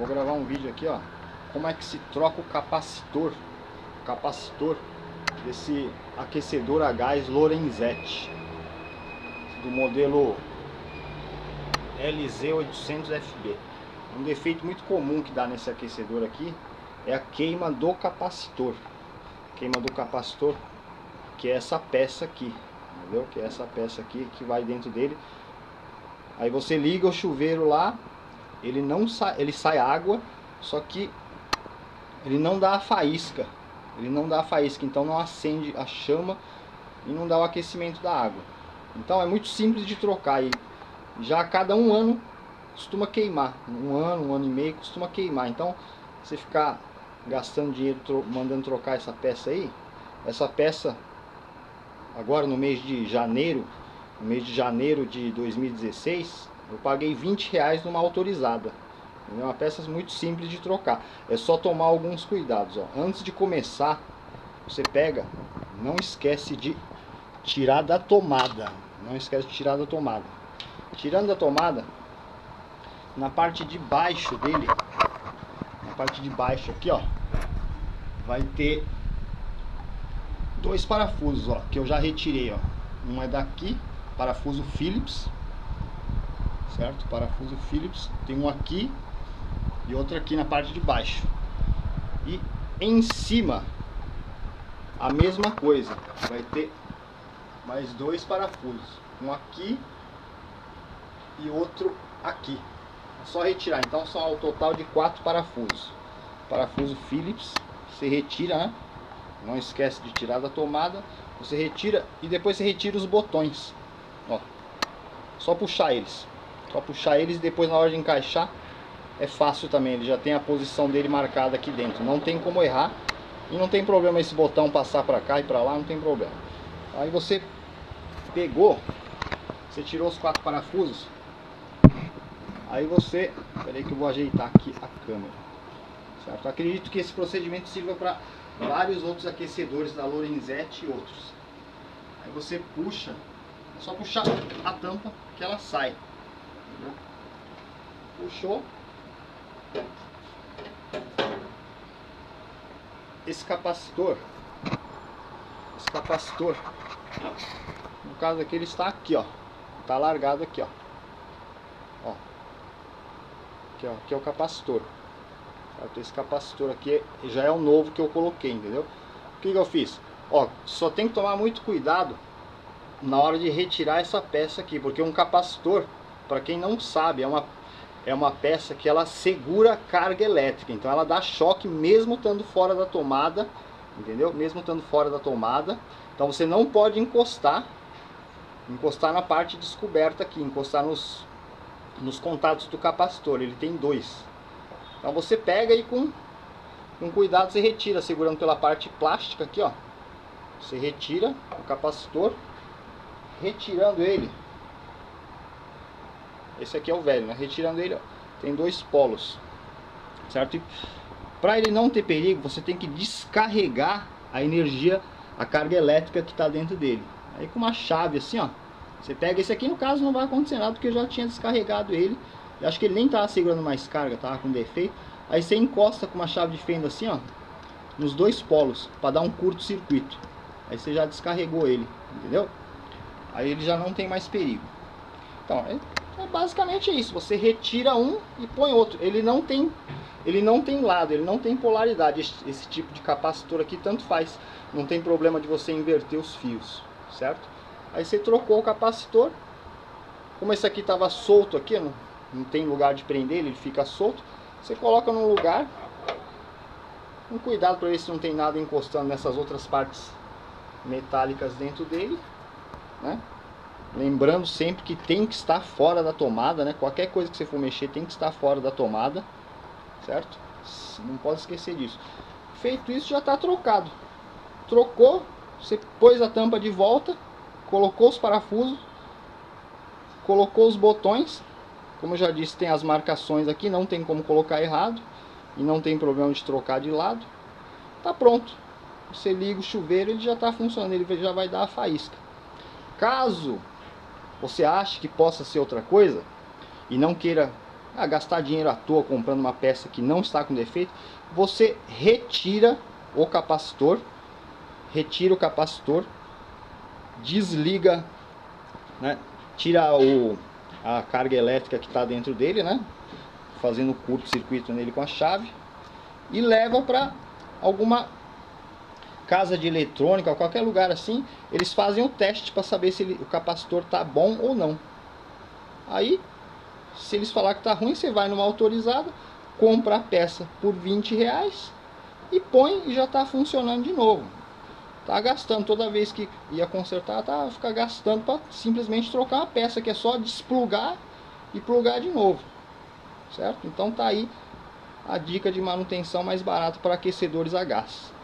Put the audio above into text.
Vou gravar um vídeo aqui, ó, como é que se troca o capacitor desse aquecedor a gás Lorenzetti do modelo LZ800FB. Um defeito muito comum que dá nesse aquecedor aqui é a queima do capacitor. Que é essa peça aqui, entendeu? Que é essa peça aqui que vai dentro dele. Aí você liga o chuveiro lá, ele não sai, ele sai água, só que ele não dá a faísca. Então não acende a chama e não dá o aquecimento da água. Então é muito simples de trocar. E já a cada um ano costuma queimar. Um ano e meio costuma queimar. Então você ficar gastando dinheiro mandando trocar essa peça aí. Essa peça agora no mês de janeiro, de 2016, eu paguei R$20 numa autorizada. É uma peça muito simples de trocar. É só tomar alguns cuidados, ó. Antes de começar, você pega, não esquece de tirar da tomada. Tirando da tomada, na parte de baixo dele, aqui, ó, vai ter dois parafusos, ó, que eu já retirei, ó. Um é daqui, parafuso Phillips, certo? Parafuso Phillips. Tem um aqui e outro aqui na parte de baixo. E em cima a mesma coisa, vai ter mais dois parafusos, um aqui e outro aqui. É só retirar. Então são ao total de 4 parafusos. Parafuso Phillips, você retira, né? Não esquece de tirar da tomada. Você retira e depois você retira os botões, ó. Só puxar eles, e depois na hora de encaixar é fácil também. Ele já tem a posição dele marcada aqui dentro, não tem como errar. E não tem problema esse botão passar pra cá e pra lá, não tem problema. Aí você pegou, você tirou os 4 parafusos. Aí você, peraí que eu vou ajeitar aqui a câmera, certo? Acredito que esse procedimento sirva para vários outros aquecedores da Lorenzetti e outros. Aí você puxa, é só puxar a tampa que ela sai. Puxou. Esse capacitor, no caso aqui, ele está aqui, ó. Está largado aqui, ó. Aqui é o capacitor. Esse capacitor aqui já é o novo que eu coloquei, entendeu? O que eu fiz? Ó, só tem que tomar muito cuidado na hora de retirar essa peça aqui, porque um capacitor, para quem não sabe, é uma peça que ela segura a carga elétrica. Então ela dá choque mesmo estando fora da tomada, entendeu? Então você não pode encostar na parte descoberta aqui, encostar nos contatos do capacitor. Ele tem 2. Então você pega e com cuidado você retira, segurando pela parte plástica aqui, ó. Você retira o capacitor, retirando ele. Esse aqui é o velho, né? Retirando ele, ó, tem 2 polos, certo? E para ele não ter perigo, você tem que descarregar a energia, a carga elétrica que está dentro dele. Aí com uma chave assim, ó, você pega esse aqui. No caso não vai acontecer nada, porque eu já tinha descarregado ele. Eu acho que ele nem estava segurando mais carga, estava com defeito. Aí você encosta com uma chave de fenda assim, ó, nos 2 polos, para dar um curto-circuito. Aí você já descarregou ele, entendeu? Aí ele já não tem mais perigo. Então é basicamente isso. Você retira um e põe outro. Ele não tem lado, ele não tem polaridade. Esse tipo de capacitor aqui tanto faz. Não tem problema de você inverter os fios, certo? Aí você trocou o capacitor. Como esse aqui estava solto aqui, não tem lugar de prender ele, ele fica solto. Você coloca num lugar, com cuidado para ver se não tem nada encostando nessas outras partes metálicas dentro dele, né? Lembrando sempre que tem que estar fora da tomada, né? Qualquer coisa que você for mexer tem que estar fora da tomada, certo? Não pode esquecer disso. Feito isso, já está trocado. Trocou, você pôs a tampa de volta, colocou os parafusos, colocou os botões. Como eu já disse, tem as marcações aqui, não tem como colocar errado. E não tem problema de trocar de lado. Tá pronto. Você liga o chuveiro, ele já tá funcionando, ele já vai dar a faísca. Caso você ache que possa ser outra coisa e não queira, a gastar dinheiro à toa comprando uma peça que não está com defeito, você retira o capacitor, desliga, né? Tira a carga elétrica que está dentro dele, né? Fazendo curto-circuito nele com a chave, e leva para alguma casa de eletrônica, qualquer lugar assim. Eles fazem o teste para saber se o capacitor está bom ou não. Aí, se eles falar que está ruim, você vai numa autorizada, compra a peça por R$20 e põe, e já está funcionando de novo. Tá gastando, toda vez que ia consertar, tá ficar gastando para simplesmente trocar uma peça que é só desplugar e plugar de novo, certo? Então tá aí a dica de manutenção mais barata para aquecedores a gás.